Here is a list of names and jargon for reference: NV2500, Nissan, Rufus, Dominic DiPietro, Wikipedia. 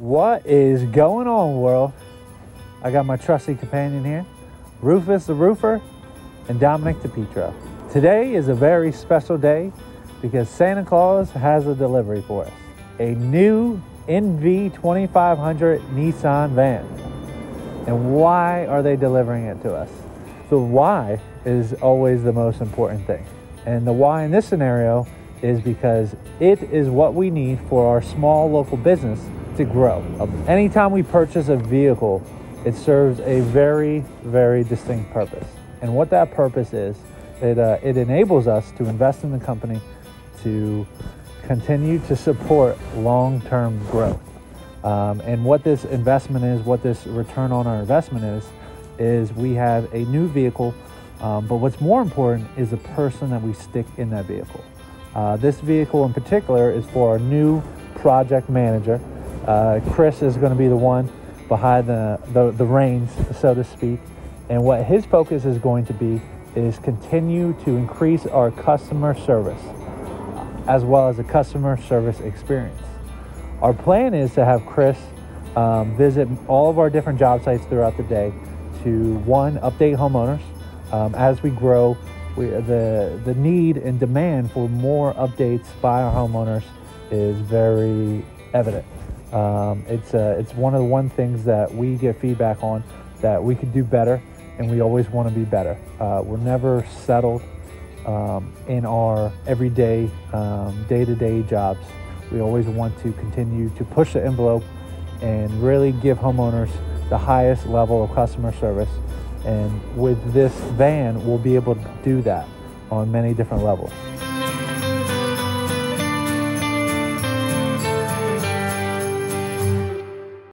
What is going on, world? I got my trusty companion here, Rufus the Roofer and Dominic DiPietro. Today is a very special day because Santa Claus has a delivery for us. A new NV2500 Nissan van. And why are they delivering it to us? The why is always the most important thing. And the why in this scenario is because it is what we need for our small local business to grow. Anytime we purchase a vehicle, it serves a very, very distinct purpose. And what that purpose is, it enables us to invest in the company to continue to support long-term growth. And what this investment is, what this return on our investment is we have a new vehicle, but what's more important is the person that we stick in that vehicle. This vehicle in particular is for our new project manager. Chris is going to be the one behind the reins, so to speak. And what his focus is going to be is continue to increase our customer service, as well as a customer service experience. Our plan is to have Chris visit all of our different job sites throughout the day to, one, update homeowners. As we grow, the need and demand for more updates by our homeowners is very evident. It's one of the things that we get feedback on, that we could do better, and we always want to be better. We're never settled in our everyday, day-to-day jobs. We always want to continue to push the envelope and really give homeowners the highest level of customer service. And with this van, we'll be able to do that on many different levels.